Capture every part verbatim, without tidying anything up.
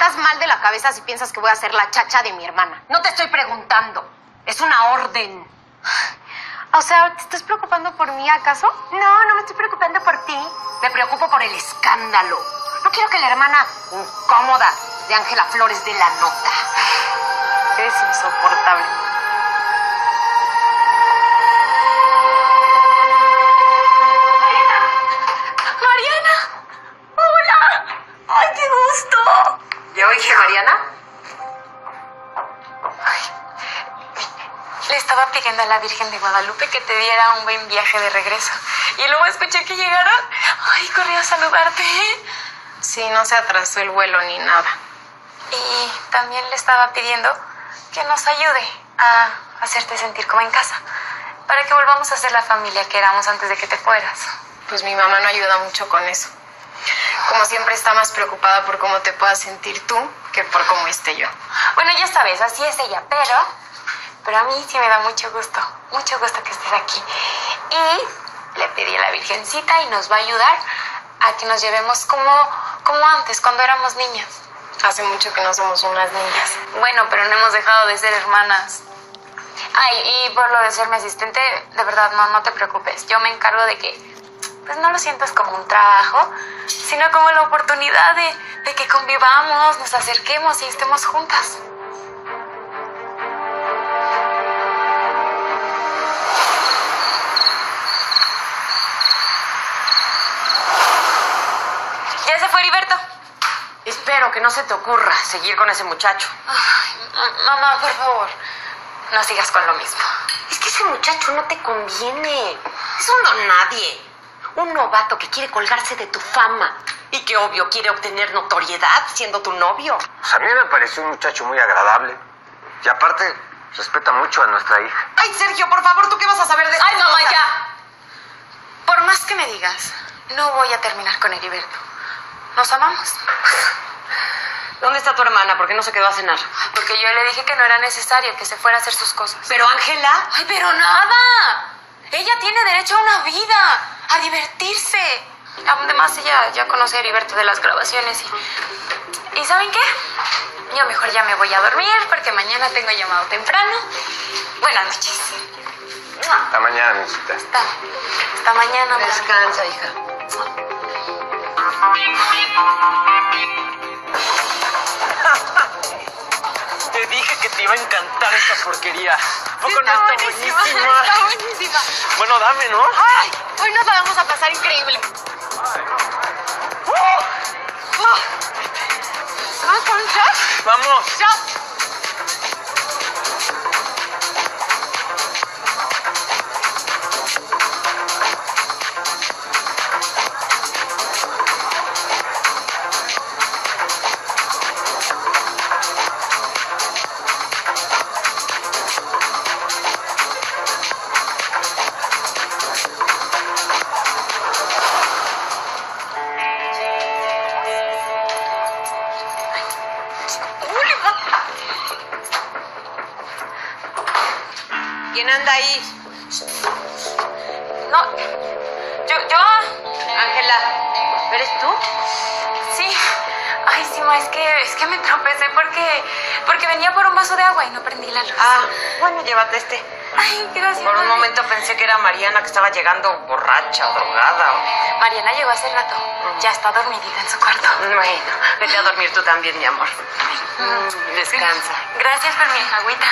estás mal de la cabeza si piensas que voy a ser la chacha de mi hermana. No te estoy preguntando. Es una orden. O sea, ¿te estás preocupando por mí acaso? No, no me estoy preocupando por ti. Me preocupo por el escándalo. No quiero que la hermana incómoda de Ángela Flores dé la nota. Eres insoportable. ¡Mariana! ¡Mariana! ¡Hola! ¡Ay, qué gusto! ¿Ya oíste, Mariana? Ay, le estaba pidiendo a la Virgen de Guadalupe que te diera un buen viaje de regreso. Y luego escuché que llegaron. ¡Ay, corrí a saludarte! Sí, no se atrasó el vuelo ni nada. Y también le estaba pidiendo que nos ayude a hacerte sentir como en casa, para que volvamos a ser la familia que éramos antes de que te fueras. Pues mi mamá no ayuda mucho con eso. Como siempre está más preocupada por cómo te puedas sentir tú que por cómo esté yo. Bueno, ya sabes, así es ella, pero... Pero a mí sí me da mucho gusto, mucho gusto que estés aquí. Y le pedí a la Virgencita y nos va a ayudar a que nos llevemos como... como antes, cuando éramos niñas. Hace mucho que no somos unas niñas. Bueno, pero no hemos dejado de ser hermanas. Ay, y por lo de ser mi asistente, de verdad, no, no te preocupes. Yo me encargo de que, pues, no lo sientas como un trabajo, sino como la oportunidad de, de que convivamos, nos acerquemos y estemos juntas. Espero que no se te ocurra seguir con ese muchacho. Ay, mamá, por favor, no sigas con lo mismo. Es que ese muchacho no te conviene. Es un don nadie. Un novato que quiere colgarse de tu fama. Y que, obvio, quiere obtener notoriedad siendo tu novio. Pues a mí me pareció un muchacho muy agradable. Y aparte, respeta mucho a nuestra hija. Ay, Sergio, por favor, ¿tú qué vas a saber de eso? Ay, mamá, cosa? Ya. Por más que me digas, no voy a terminar con Heriberto. Nos amamos. ¿Dónde está tu hermana? ¿Por qué no se quedó a cenar? Porque yo le dije que no era necesario, que se fuera a hacer sus cosas. ¿Pero Ángela? ¡Ay, pero nada! Ella tiene derecho a una vida, a divertirse. Además, ella ya conoce a Heriberto de las grabaciones y... ¿Y saben qué? Yo mejor ya me voy a dormir porque mañana tengo llamado temprano. Buenas noches. Hasta mañana, amiguita. Hasta, hasta mañana. Descansa, hija. Te dije que te iba a encantar esta porquería. Sí, está buenísima, buenísima. Está buenísima. Bueno, dame, ¿no? Ay, hoy nos la vamos a pasar increíble. Uh, uh. ¿Vamos por un shot? Vamos. Shot. ¿Quién anda ahí? No, yo, yo... Ángela, ¿eres tú? Sí, ay, sí, ma, es que, es que me tropecé porque, porque venía por un vaso de agua y no prendí la luz. Ah, bueno, llévate este. Ay, gracias. Por un momento pensé que era Mariana que estaba llegando borracha, drogada. O... Mariana llegó hace rato, ya está dormidita en su cuarto. Bueno, vete a dormir tú también, mi amor. Mm, descansa. Gracias por mi agüita.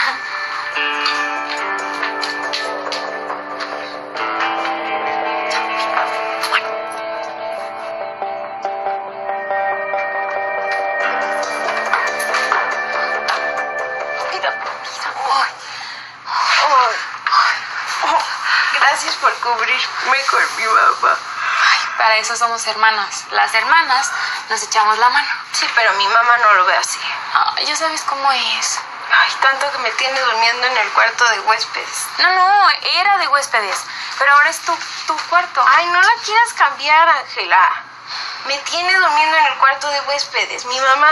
Gracias por cubrirme con mi mamá. Ay, para eso somos hermanas. Las hermanas nos echamos la mano. Sí, pero mi mamá no lo ve así. Ay, ya sabes cómo es. Ay, tanto que me tiene durmiendo en el cuarto de huéspedes. No, no, era de huéspedes. Pero ahora es tu, tu cuarto. Ay, no la quieras cambiar, Ángela. Me tiene durmiendo en el cuarto de huéspedes. Mi mamá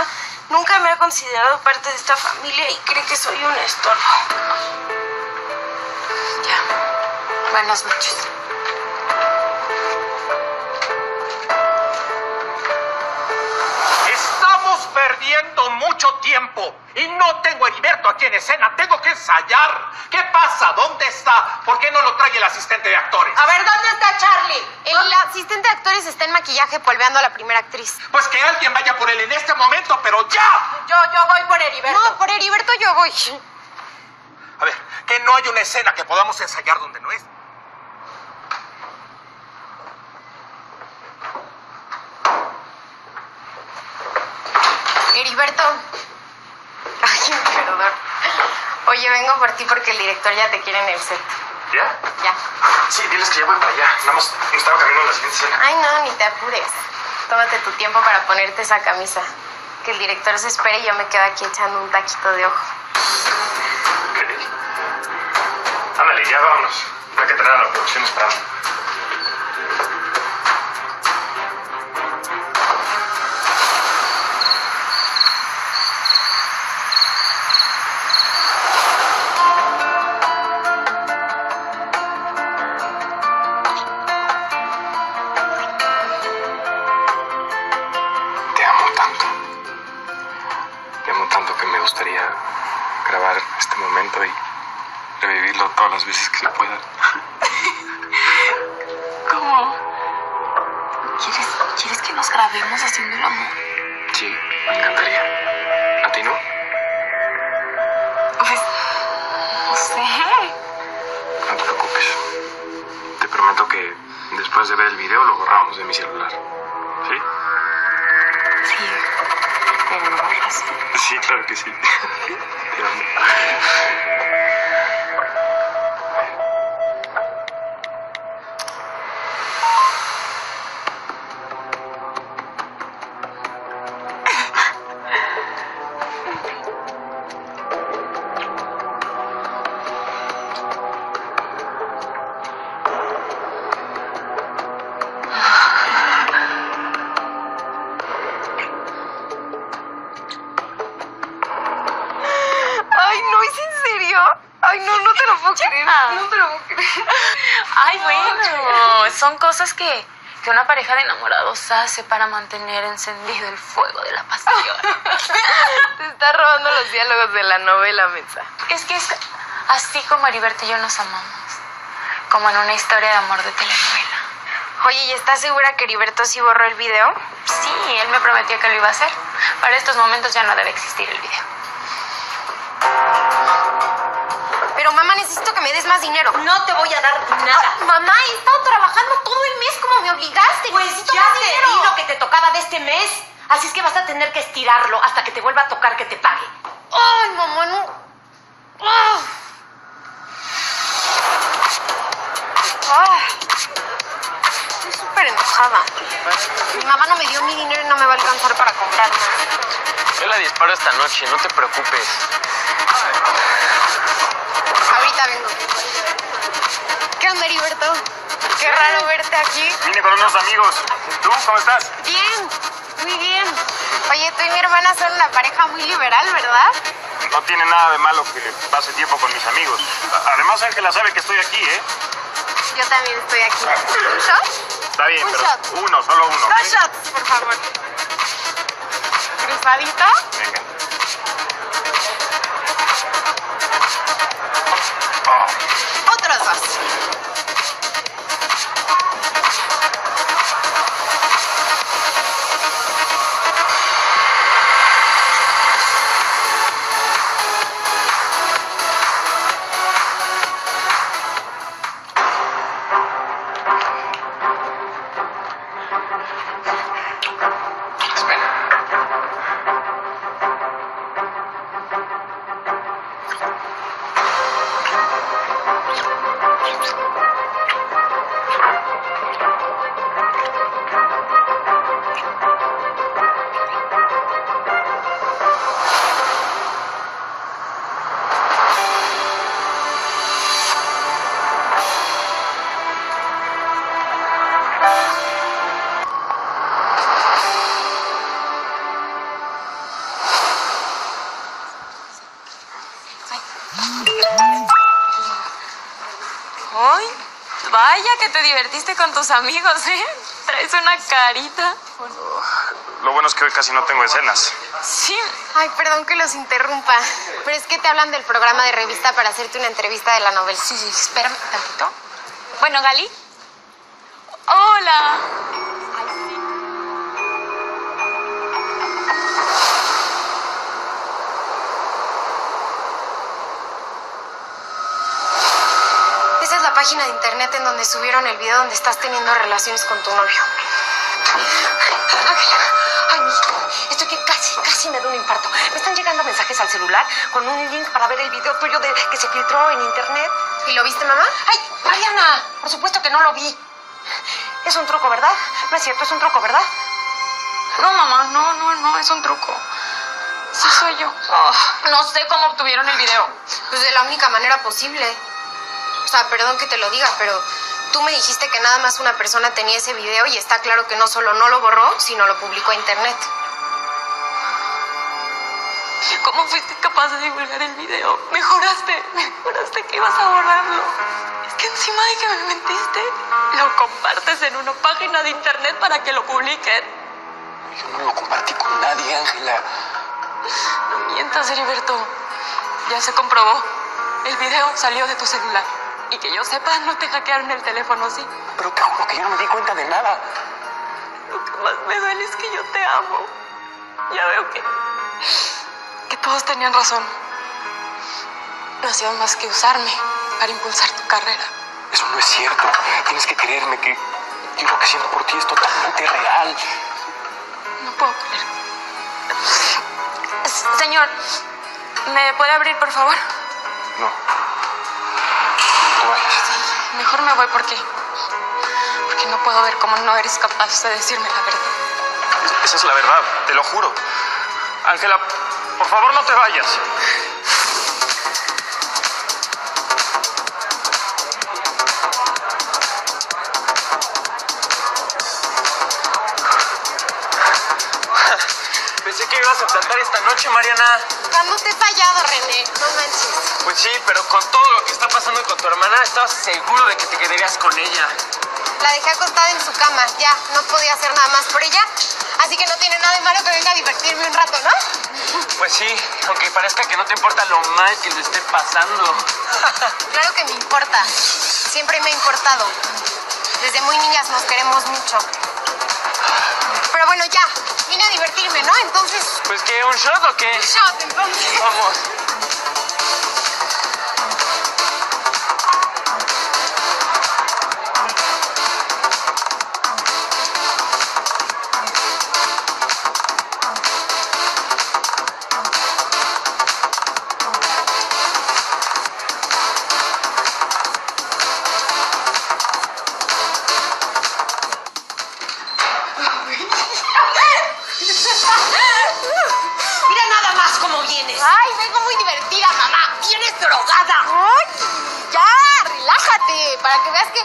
nunca me ha considerado parte de esta familia y cree que soy un estorbo. Buenas noches. Estamos perdidos. perdiendo mucho tiempo. Y no tengo a Heriberto aquí en escena. Tengo que ensayar. ¿Qué pasa? ¿Dónde está? ¿Por qué no lo trae el asistente de actores? A ver, ¿dónde está Charlie? El asistente de actores está en maquillaje polveando a la primera actriz. Pues que alguien vaya por él en este momento, pero ya. Yo, yo voy por Heriberto. No, por Heriberto yo voy. A ver, que no hay una escena que podamos ensayar donde no es. Heriberto. Ay, perdón. Oye, vengo por ti porque el director ya te quiere en el set. ¿Ya? Ya. Sí, diles que ya voy para allá. Nada más estaba caminando a la siguiente escena. Ay, no, ni te apures. Tómate tu tiempo para ponerte esa camisa. Que el director se espere y yo me quedo aquí echando un taquito de ojo. ¿Qué? Ándale, ya vámonos. Hay que tener a la producción esperando. Las veces que se pueda. ¿Cómo? ¿Quieres, ¿Quieres que nos grabemos haciendo el amor? Sí, me encantaría. ¿A ti no? Pues, no sé. No te preocupes. Te prometo que después de ver el video lo borramos de mi celular. ¿Sí? Sí. ¿Pero lo borras? Sí, claro que sí. Te amo. Son cosas que, que una pareja de enamorados hace para mantener encendido el fuego de la pasión. Te está robando los diálogos de la novela, Mesa. Es que es así como Heriberto y yo nos amamos. Como en una historia de amor de telenovela. Oye, ¿y estás segura que Heriberto sí borró el video? Sí, él me prometió que lo iba a hacer. Para estos momentos ya no debe existir el video. Pero mamá, necesito que me des más dinero. No te voy a dar nada. Ay, mamá, he estado trabajando todo el mes como me obligaste. Pues necesito ya más dinero. Te di lo que te tocaba de este mes. Así es que vas a tener que estirarlo hasta que te vuelva a tocar que te pague. Ay, mamá, no. Ay. Ay. Estoy súper enojada. Mi mamá no me dio mi dinero y no me va a alcanzar para comprar nada. Yo la disparo esta noche, no te preocupes. Ahorita vengo. ¿Qué onda, Heriberto? Qué raro verte aquí. Vine con unos amigos. ¿Tú cómo estás? Bien, muy bien. Oye, tú y mi hermana son una pareja muy liberal, ¿verdad? No tiene nada de malo que pase tiempo con mis amigos. Además, Ángela sabe que estoy aquí, ¿eh? Yo también estoy aquí. ¿Un shot? Está bien, ¿Un pero shot? uno, solo uno. Dos ¿eh? shots, por favor. ¿Cruzadito? Venga. Otros dos. Espera. Vaya que te divertiste con tus amigos, ¿eh? Traes una carita. Lo bueno es que hoy casi no tengo escenas. Sí, ay, perdón que los interrumpa, pero es que te hablan del programa de revista para hacerte una entrevista de la novela. Sí, sí, espérame tantito. Bueno, Gali. Hola. Ay, sí. Esa es la página de internet en donde subieron el video donde estás teniendo relaciones con tu novio. Ángela, ay, mijito, estoy que casi, casi me da un infarto. Me están llegando mensajes al celular con un link para ver el video tuyo de, que se filtró en internet. ¿Y lo viste, mamá? ¡Ay, Mariana! Por supuesto que no lo vi. Es un truco, ¿verdad? No es cierto, es un truco, ¿verdad? No, mamá, no, no, no, es un truco. Sí soy yo. Oh, no sé cómo obtuvieron el video. Pues de la única manera posible. O sea, perdón que te lo diga, pero... tú me dijiste que nada más una persona tenía ese video y está claro que no solo no lo borró, sino lo publicó a internet. ¿Cómo fuiste capaz de divulgar el video? Me juraste, me juraste que ibas a borrarlo. Es que encima de que me mentiste, lo compartes en una página de internet para que lo publiquen. Yo no lo compartí con nadie, Ángela. No mientas, Heriberto. Ya se comprobó. El video salió de tu celular. Y que yo sepa, no te hackearon el teléfono, ¿sí? Pero te juro que yo no me di cuenta de nada. Lo que más me duele es que yo te amo. Ya veo que... que todos tenían razón. No hacías más que usarme para impulsar tu carrera. Eso no es cierto. Tienes que creerme que... yo lo que siento por ti es totalmente real. No puedo creer. Señor, ¿me puede abrir, por favor? No. Mejor me voy porque... porque no puedo ver cómo no eres capaz de decirme la verdad. Esa es la verdad, te lo juro. Ángela, por favor no te vayas. Pensé que ibas a tratar esta noche, Mariana. No te he fallado, René, no manches. Pues sí, pero con todo lo que está pasando con tu hermana, estaba seguro de que te quedarías con ella. La dejé acostada en su cama, ya, no podía hacer nada más por ella. Así que no tiene nada de malo que venga a divertirme un rato, ¿no? Pues sí, aunque parezca que no te importa lo mal que le esté pasando. Claro que me importa, siempre me ha importado. Desde muy niñas nos queremos mucho. Pero bueno, ya, vine a divertirme, ¿no? Entonces... ¿pues qué? ¿Un shot o qué? Un shot, entonces. Vamos. Para que veas que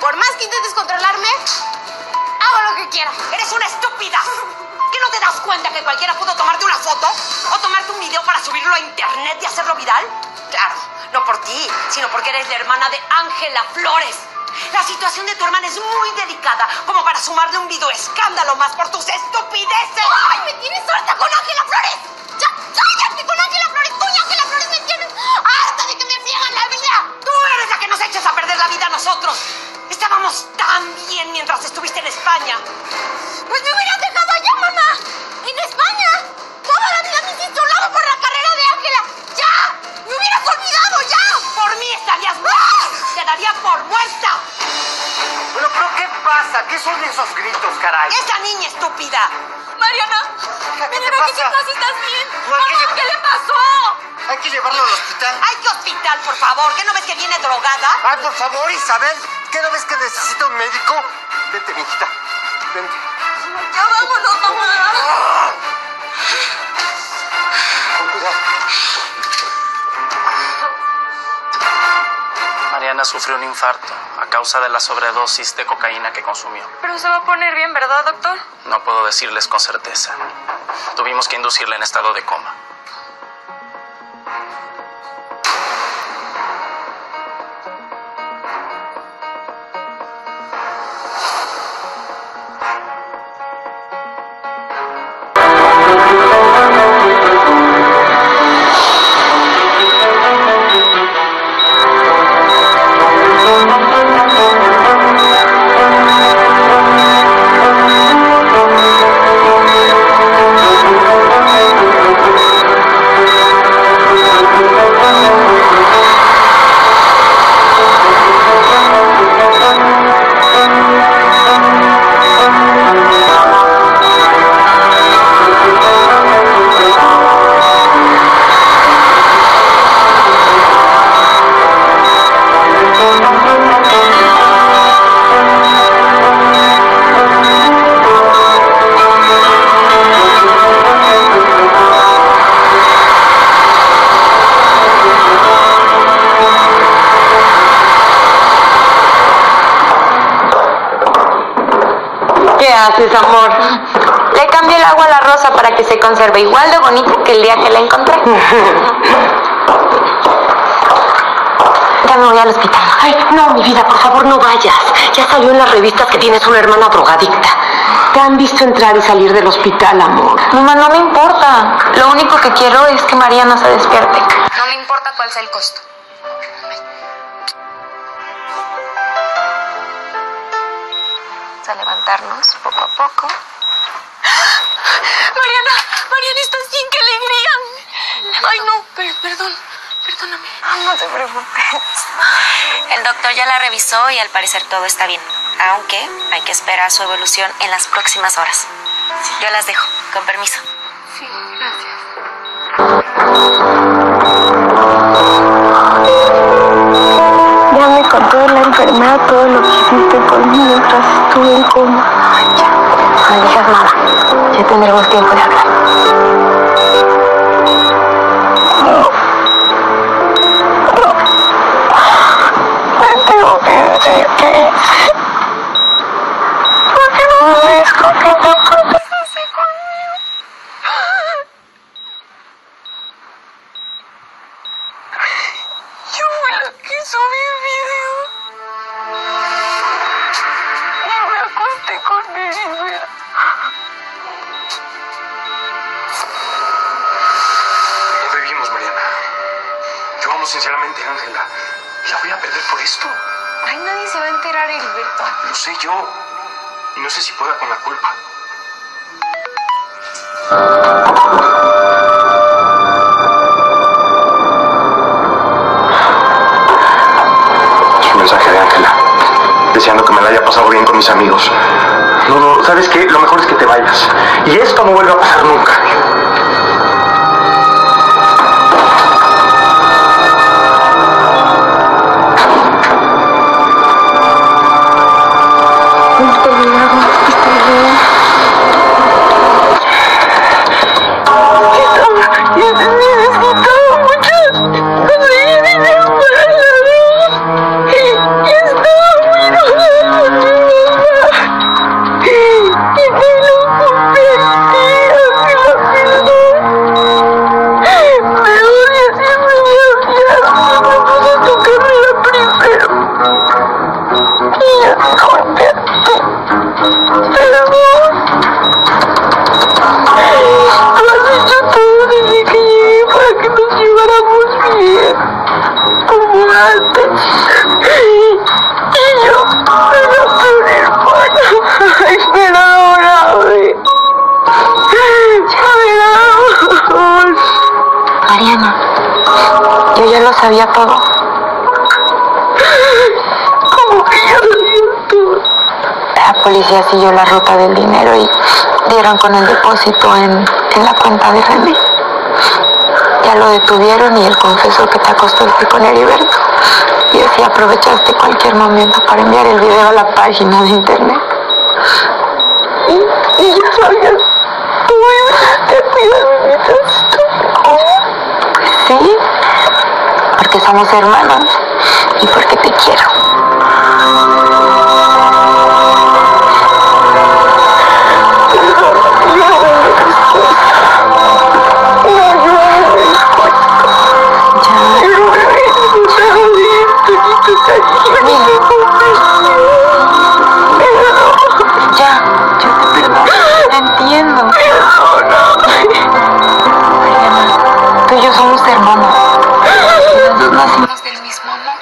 por más que intentes controlarme, hago lo que quiera. Eres una estúpida. ¿Qué no te das cuenta que cualquiera pudo tomarte una foto o tomarte un video para subirlo a internet y hacerlo viral? Claro, no por ti, sino porque eres la hermana de Ángela Flores. La situación de tu hermana es muy delicada como para sumarle un video escándalo más por tus estupideces. ¡Ay, me tienes harta con Ángela Flores! ¡Ya, cállate con Ángela Flores! ¡Tú y Ángela Flores me tienes harta de que me ciegan la vida! Eres la que nos echas a perder la vida a nosotros. Estábamos tan bien mientras estuviste en España. Pues me hubieras dejado allá, mamá. En España. Toda la vida me hiciste a un lado por la carrera de Ángela. ¡Ya! ¡Me hubieras olvidado, ya! Por mí estarías muerta. Te daría por muerta. Bueno, pero ¿qué pasa? ¿Qué son esos gritos, caray? ¡Esa niña estúpida! Mariana, ven a ver qué pasa, ¿estás bien? Mamá, ¿qué le pasó? Hay que llevarlo al hospital. ¡Ay, qué hospital, por favor! ¿Qué no ves que viene drogada? ¡Ay, por favor, Isabel! ¿Qué no ves que necesita un médico? Vente, mijita. Vente. ¡Ya vámonos, mamá! ¡Ah! Con cuidado. Mariana sufrió un infarto a causa de la sobredosis de cocaína que consumió. Pero se va a poner bien, ¿verdad, doctor? No puedo decirles con certeza. Tuvimos que inducirla en estado de coma. Gracias, amor. Le cambié el agua a la rosa para que se conserve igual de bonita que el día que la encontré. Ya me voy al hospital. Ay, no, mi vida, por favor, no vayas. Ya salió en las revistas que tienes una hermana drogadicta. Te han visto entrar y salir del hospital, amor. Mamá, no me importa. Lo único que quiero es que Mariana se despierte. No me importa cuál sea el costo. A levantarnos poco a poco. Mariana, Mariana, estás bien, qué alegría. Ay, no, per perdón, perdóname. No te preocupes. El doctor ya la revisó y al parecer todo está bien, aunque hay que esperar su evolución en las próximas horas. Sí. Yo las dejo, con permiso. Sí, gracias. Ya me contó la enfermedad todo lo que hiciste conmigo mientras estuve en coma. Ay, ya. No digas nada. Ya tendremos tiempo de hablar. Me tengo que decir que... porque no merezco que te portes conmigo. Yo fui la que subí el video. Yo me acosté con ella. No debimos, Mariana. Yo amo sinceramente a Ángela. ¿La voy a perder por esto? Ay, nadie se va a enterar, Heriberto. No sé yo. Y no sé si pueda con la culpa. Mensaje de Ángela, deseando que me la haya pasado bien con mis amigos. No, no, ¿sabes qué? Lo mejor es que te vayas. Y esto no vuelve a pasar nunca. Sabía todo. ¿Cómo que ya sabía todo? La policía siguió la ruta del dinero y dieron con el depósito en, en la cuenta de René. Ya lo detuvieron y él confesó que te acostaste con Heriberto. Y así aprovechaste cualquier momento para enviar el video a la página de internet. Y, y ya sabías, tú ibas a cuidar de mi... ¿Sí? Porque somos hermanos y porque te quiero. Ya. Ya, yo te perdono. Te entiendo. Mariana, tú y yo somos hermanos. Nacimos del mismo amor.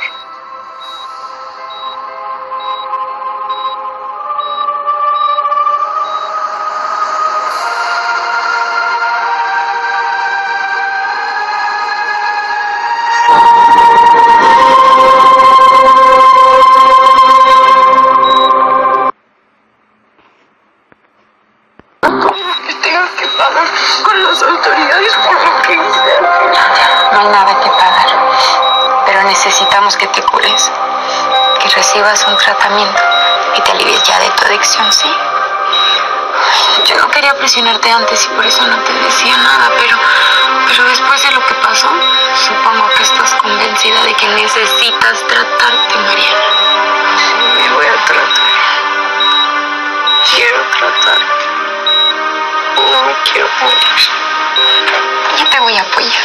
Que tengas que pagar con las autoridades por lo que hice. No hay nada que pagar. Pero necesitamos que te cures, que recibas un tratamiento y te alivies ya de tu adicción, ¿sí? Yo no quería presionarte antes y por eso no te decía nada, pero, pero después de lo que pasó, supongo que estás convencida de que necesitas tratarte, Mariana. Sí, me voy a tratar. Quiero roto, no quiero morir. Yo te voy a apoyar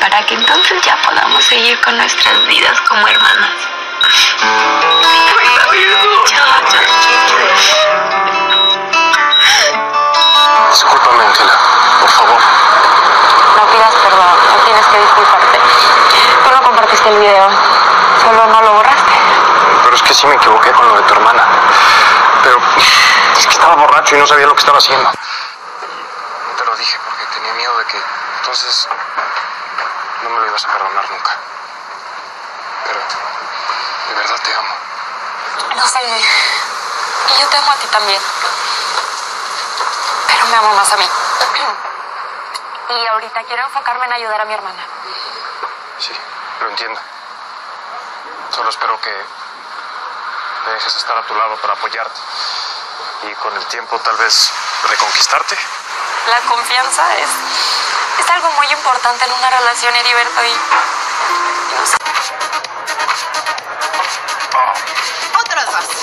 para que entonces ya podamos seguir con nuestras vidas como hermanas. Chao, chao. Discúlpame, Ángela, por favor. No pidas perdón, no tienes que disculparte. Tú no compartiste el video, solo no lo borraste. Pero es que sí me equivoqué con lo de tu hermana. Pero es que estaba borracho y no sabía lo que estaba haciendo. Te lo dije porque tenía miedo de que entonces no me lo ibas a perdonar nunca. Pero de verdad te amo. Lo sé. Y yo te amo a ti también. Pero me amo más a mí. Y ahorita quiero enfocarme en ayudar a mi hermana. Sí, lo entiendo. Solo espero que me dejes estar a tu lado para apoyarte y con el tiempo tal vez reconquistarte. La confianza es, es algo muy importante en una relación, Heriberto, y no sé. Otras dos.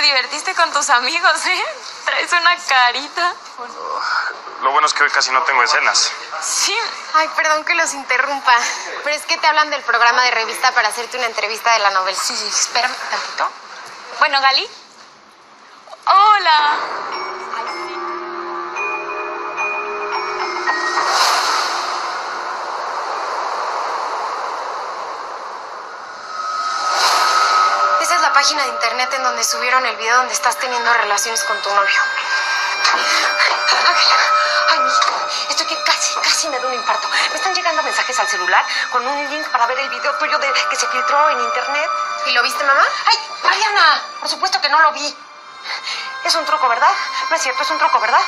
Divertiste con tus amigos, ¿eh? Traes una carita. Uh, lo bueno es que hoy casi no tengo escenas. Sí. Ay, perdón que los interrumpa, pero es que te hablan del programa de revista para hacerte una entrevista de la novela. Sí, sí, espérame tantito. Bueno, Gali. Hola. Página de internet en donde subieron el video donde estás teniendo relaciones con tu novio. Ángela, ay, mi, estoy que casi, casi me da un infarto. Me están llegando mensajes al celular con un link para ver el video tuyo de, que se filtró en internet. ¿Y lo viste, mamá? ¡Ay, Mariana! Por supuesto que no lo vi. Es un truco, ¿verdad? No es cierto, es un truco, ¿verdad?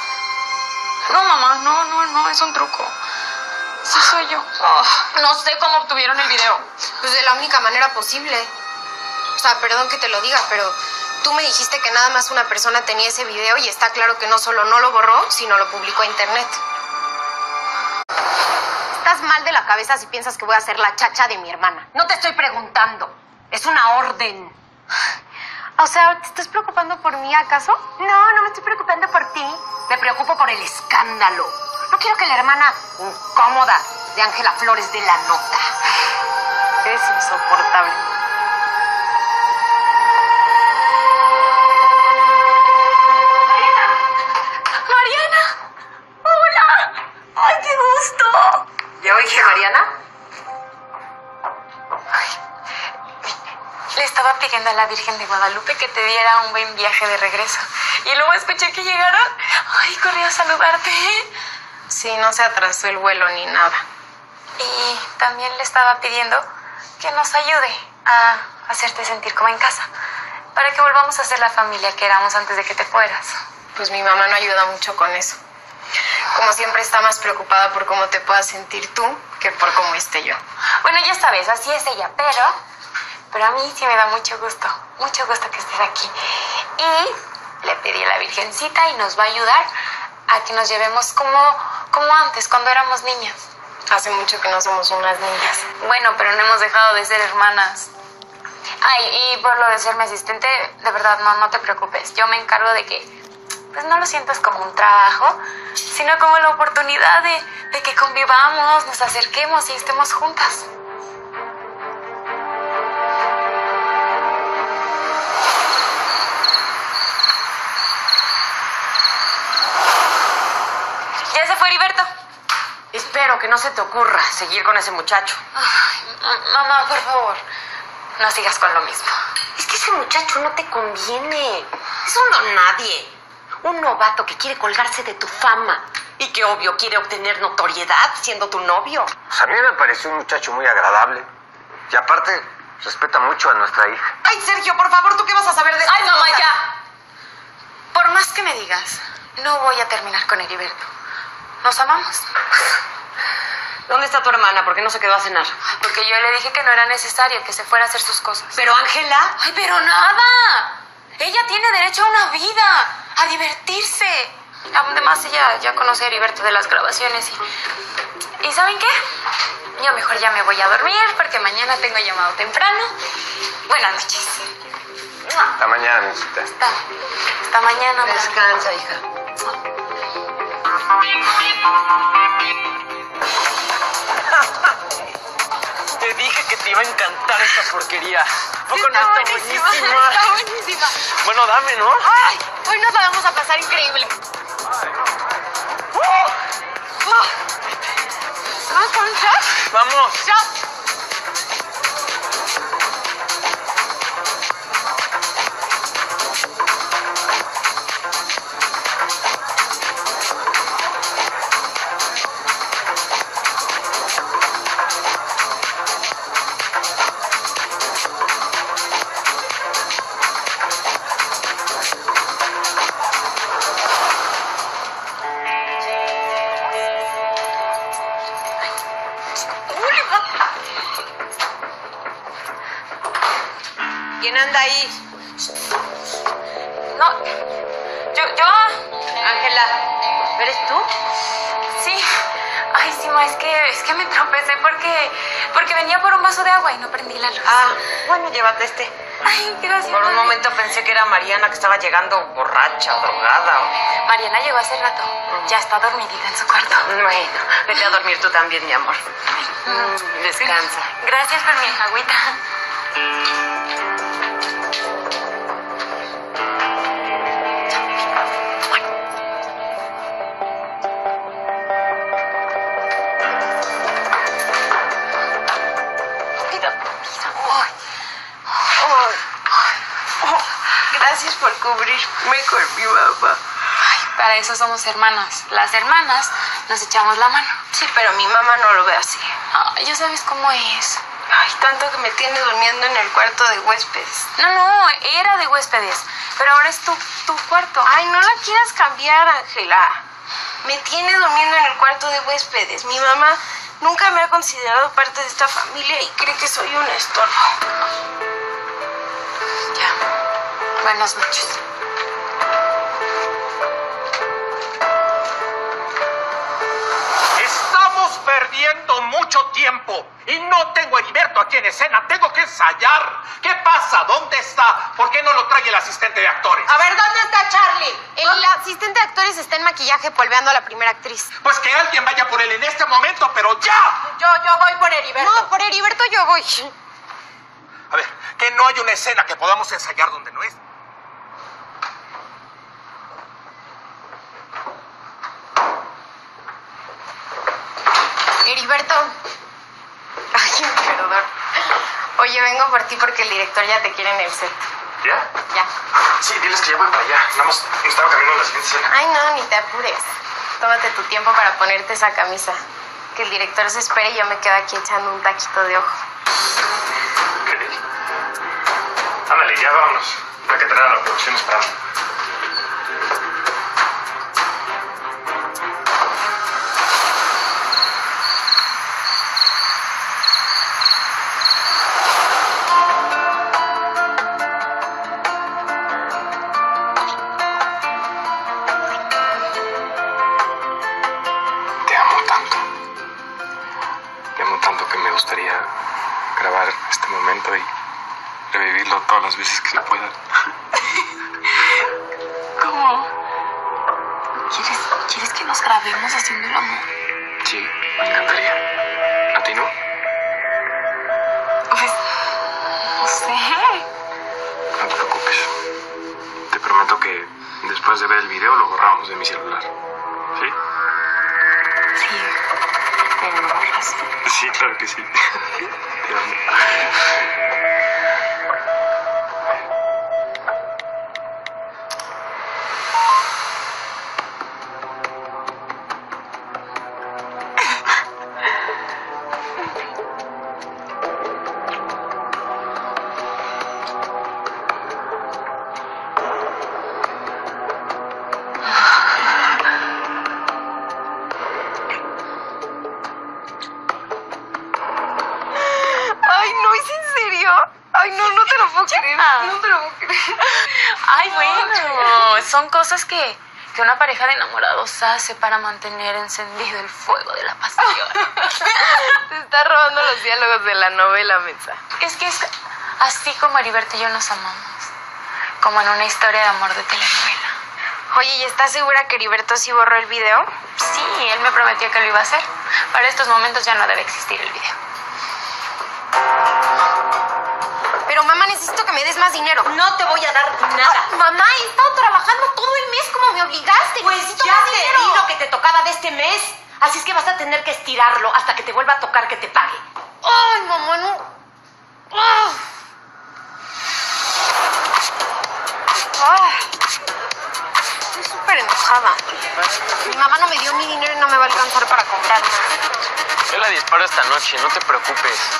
No, mamá, no, no, no, es un truco. Sí soy yo. Oh, no sé cómo obtuvieron el video. Pues de la única manera posible. O sea, perdón que te lo diga, pero tú me dijiste que nada más una persona tenía ese video y está claro que no solo no lo borró, sino lo publicó a internet. Estás mal de la cabeza si piensas que voy a ser la chacha de mi hermana. No te estoy preguntando. Es una orden. O sea, ¿te estás preocupando por mí, acaso? No, no me estoy preocupando por ti. Me preocupo por el escándalo. No quiero que la hermana incómoda de Ángela Flores dé la nota. Eres insoportable. A la Virgen de Guadalupe que te diera un buen viaje de regreso. Y luego escuché que llegaron. Ay, corrí a saludarte. Sí, no se atrasó el vuelo ni nada. Y también le estaba pidiendo que nos ayude a hacerte sentir como en casa, para que volvamos a ser la familia que éramos antes de que te fueras. Pues mi mamá no ayuda mucho con eso. Como siempre está más preocupada por cómo te puedas sentir tú que por cómo esté yo. Bueno, ya sabes, así es ella, pero... Pero a mí sí me da mucho gusto, mucho gusto que estés aquí. Y le pedí a la Virgencita y nos va a ayudar a que nos llevemos como, como antes, cuando éramos niñas. Hace mucho que no somos unas niñas. Bueno, pero no hemos dejado de ser hermanas. Ay, y por lo de ser mi asistente, de verdad, no, no te preocupes. Yo me encargo de que, pues no lo sientas como un trabajo, sino como la oportunidad de, de que convivamos, nos acerquemos y estemos juntas. Heriberto. Espero que no se te ocurra seguir con ese muchacho. Ay, mamá, por favor, no sigas con lo mismo. Es que ese muchacho no te conviene. Es un don nadie. Un novato que quiere colgarse de tu fama. Y que obvio quiere obtener notoriedad siendo tu novio. Pues a mí me pareció un muchacho muy agradable. Y aparte, respeta mucho a nuestra hija. Ay, Sergio, por favor, ¿tú qué vas a saber de eso? Ay, mamá, ya. Por más que me digas, no voy a terminar con Heriberto. Nos amamos. ¿Dónde está tu hermana? ¿Por qué no se quedó a cenar? Porque yo le dije que no era necesario, que se fuera a hacer sus cosas. Pero, Ángela. Ay, pero nada. Ella tiene derecho a una vida, a divertirse. Además, ella ya conoce a Heriberto de las grabaciones. Y, ¿Y saben qué? Yo mejor ya me voy a dormir porque mañana tengo llamado temprano. Buenas noches. Hasta mañana, amiguita. Hasta, hasta mañana. Descansa, hija. Te dije que te iba a encantar esta porquería. Poco está, no está buenísima, buenísima. Está buenísima. Bueno, dame, ¿no? Ay, hoy nos la vamos a pasar increíble. Uh, uh. ¿Vamos con un shot? Vamos. Shot. ¿Quién anda ahí? No, yo, yo... Ángela, ¿eres tú? Sí, ay, sí, ma, es que, es que me tropecé porque, porque venía por un vaso de agua y no prendí la luz. Ah, bueno, llévate este. Ay, gracias. Por un momento pensé que era Mariana que estaba llegando borracha, drogada. O... Mariana llegó hace rato, mm. ya está dormidita en su cuarto. Bueno, vete a dormir tú también, mi amor. Mm, descansa. Gracias por mi agüita. Gracias por cubrirme con mi mamá. Ay, para eso somos hermanas. Las hermanas nos echamos la mano. Sí, pero mi mamá no lo ve así. Ay, ya sabes cómo es. Ay, tanto que me tiene durmiendo en el cuarto de huéspedes. No, no, era de huéspedes. Pero ahora es tu, tu cuarto. Ay, no la quieras cambiar, Ángela. Me tiene durmiendo en el cuarto de huéspedes. Mi mamá nunca me ha considerado parte de esta familia y cree que soy un estorbo. Buenas noches. Estamos perdiendo mucho tiempo. Y no tengo a Heriberto aquí en escena. Tengo que ensayar. ¿Qué pasa? ¿Dónde está? ¿Por qué no lo trae el asistente de actores? A ver, ¿dónde está Charlie? El ¿Dónde? asistente de actores está en maquillaje polveando a la primera actriz. Pues que alguien vaya por él en este momento, pero ya. Yo, yo voy por Heriberto. No, por Heriberto yo voy. A ver, que no hay una escena que podamos ensayar donde no es. Heriberto. Ay, perdón. Oye, vengo por ti porque el director ya te quiere en el set. ¿Ya? Ya. Sí, diles que ya voy para allá. Nada más estaba caminando la siguiente escena. Ay, no, ni te apures. Tómate tu tiempo para ponerte esa camisa. Que el director se espere y yo me quedo aquí echando un taquito de ojo. Okay. Ándale, ya vámonos. No hay que tener a la producción esperando. Y revivirlo todas las veces que se pueda. ¿Cómo? ¿Quieres, ¿Quieres que nos grabemos haciendo el amor? Sí, me encantaría. ¿A ti no? Pues, no sé. No te preocupes. Te prometo que después de ver el video lo borramos de mi celular. ¿Sí? cosas. Sí, claro que sí. Te amo. Son cosas que, que una pareja de enamorados hace para mantener encendido el fuego de la pasión. Te está robando los diálogos de la novela, Mesa. Es que es así como Heriberto y yo nos amamos. Como en una historia de amor de telenovela. Oye, ¿y estás segura que Heriberto sí borró el video? Sí, él me prometió que lo iba a hacer. Para estos momentos ya no debe existir el video. Pero mamá, necesito que me des más dinero. No te voy a dar nada. Ah, mamá, he estado trabajando todo el mes como me obligaste. Pues necesito ya más dinero. Te di lo que te tocaba de este mes. Así es que vas a tener que estirarlo hasta que te vuelva a tocar que te pague. Ay, mamá, no. Oh. Ay. Estoy súper enojada. Mi mamá no me dio mi dinero y no me va a alcanzar para comprar nada. Yo la disparo esta noche, no te preocupes.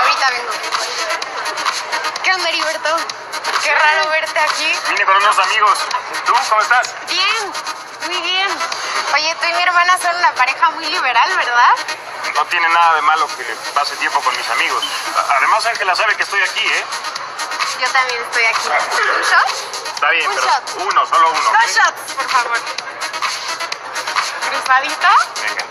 Ahorita vengo. ¿Qué onda, Heriberto? Qué raro verte aquí. Vine con unos amigos. ¿Tú cómo estás? Bien, muy bien. Oye, tú y mi hermana son una pareja muy liberal, ¿verdad? No tiene nada de malo que pase tiempo con mis amigos. Además, Ángela sabe que estoy aquí, ¿eh? Yo también estoy aquí. ¿Un shot? Está bien, un pero shot. Uno, solo uno. Dos ¿eh? shots, por favor. ¿Cruzadito? Venga.